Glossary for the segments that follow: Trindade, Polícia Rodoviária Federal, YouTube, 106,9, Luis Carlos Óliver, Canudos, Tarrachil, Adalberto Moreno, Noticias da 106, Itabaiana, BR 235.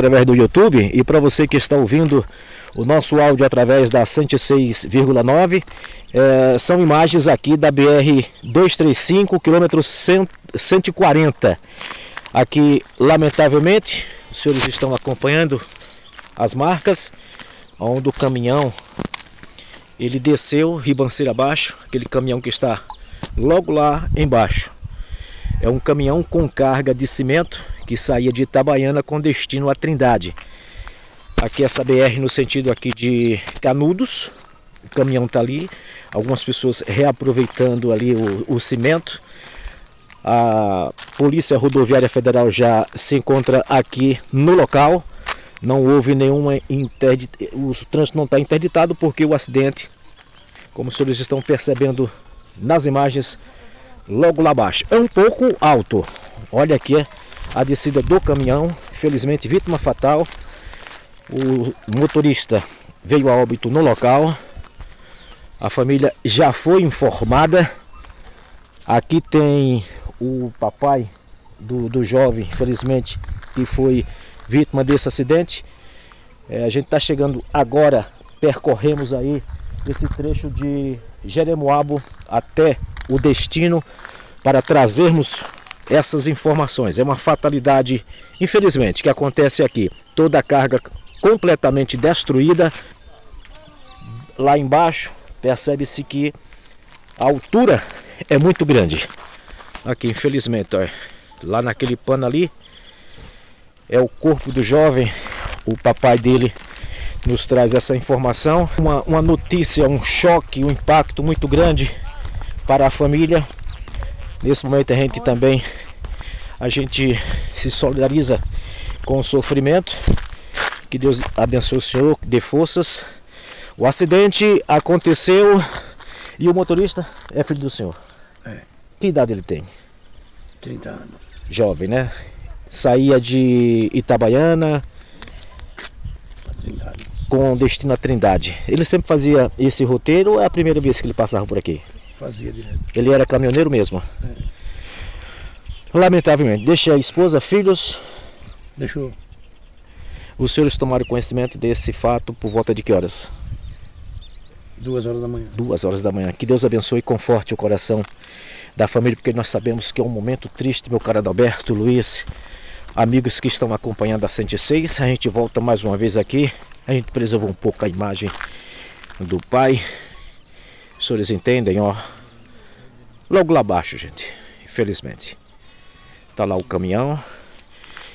Através do YouTube, e para você que está ouvindo o nosso áudio através da 106,9, são imagens aqui da BR 235, quilômetro 140. Aqui, lamentavelmente, os senhores estão acompanhando as marcas onde o caminhão ele desceu ribanceira abaixo, aquele caminhão que está logo lá embaixo. É um caminhão com carga de cimento que saía de Itabaiana com destino a Trindade. Aqui essa BR no sentido aqui de Canudos. O caminhão está ali. Algumas pessoas reaproveitando ali o cimento. A Polícia Rodoviária Federal já se encontra aqui no local. Não houve nenhuma interditação. O trânsito não está interditado porque o acidente, como os senhores estão percebendo nas imagens, logo lá abaixo. É um pouco alto. Olha aqui a descida do caminhão. Felizmente, vítima fatal. O motorista veio a óbito no local. A família já foi informada. Aqui tem o papai do jovem, felizmente, que foi vítima desse acidente. A gente está chegando agora. Percorremos aí esse trecho de Jeremoabo até o destino para trazermos essas informações. É uma fatalidade, infelizmente, que acontece aqui. Toda a carga completamente destruída. Lá embaixo percebe-se que a altura é muito grande. Aqui, infelizmente, ó, lá naquele pano ali é o corpo do jovem. O papai dele nos traz essa informação. Uma notícia, um choque, um impacto muito grande para a família. Nesse momento a gente se solidariza com o sofrimento. Que Deus abençoe o senhor, que dê forças. O acidente aconteceu e o motorista é filho do senhor? É. Que idade ele tem? 30 anos. Jovem, né? Saía de Itabaiana com destino à Trindade. Ele sempre fazia esse roteiro ou é a primeira vez que ele passava por aqui? Fazia direto. Ele era caminhoneiro mesmo? É. Lamentavelmente. Deixa a esposa, filhos? Deixou. Os senhores tomaram conhecimento desse fato por volta de que horas? 2 horas da manhã. 2 horas da manhã. Que Deus abençoe e conforte o coração da família, porque nós sabemos que é um momento triste, meu caro Adalberto, Luiz, amigos que estão acompanhando a 106. A gente volta mais uma vez aqui. A gente preservou um pouco a imagem do pai. Os senhores entendem, ó, logo lá abaixo, gente, infelizmente, tá lá o caminhão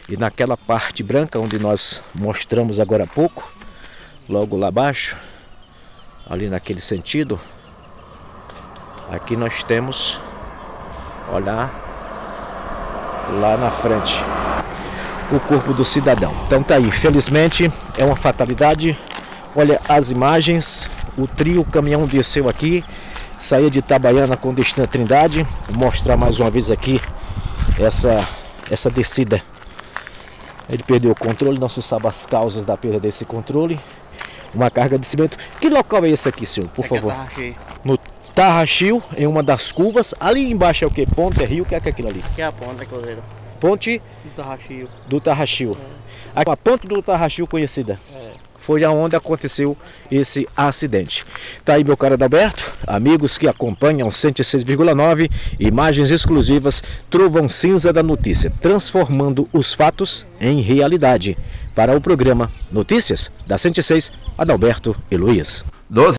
e naquela parte branca onde nós mostramos agora há pouco, logo lá abaixo, ali naquele sentido, aqui nós temos, olha, lá na frente, o corpo do cidadão. Então tá aí, felizmente é uma fatalidade. Olha as imagens, o trio, o caminhão desceu aqui, saía de Itabaiana com destino à Trindade. Vou mostrar mais uma vez aqui essa descida. Ele perdeu o controle, não se sabe as causas da perda desse controle. Uma carga de cimento. Que local é esse aqui, senhor? Por favor. Tarrachil. No Tarrachil, em uma das curvas. Ali embaixo é o que? Ponte, é rio, o que é aquilo ali? Que é a ponte, Cruzeiro. Ponte? Do Tarrachil. Do Tarrachil. É. A ponte do Tarrachil conhecida. É. Foi aonde aconteceu esse acidente. Tá aí, meu caro Adalberto, amigos que acompanham 106,9, imagens exclusivas, trovão cinza da notícia, transformando os fatos em realidade. Para o programa Notícias da 106, Adalberto e Luiz. 12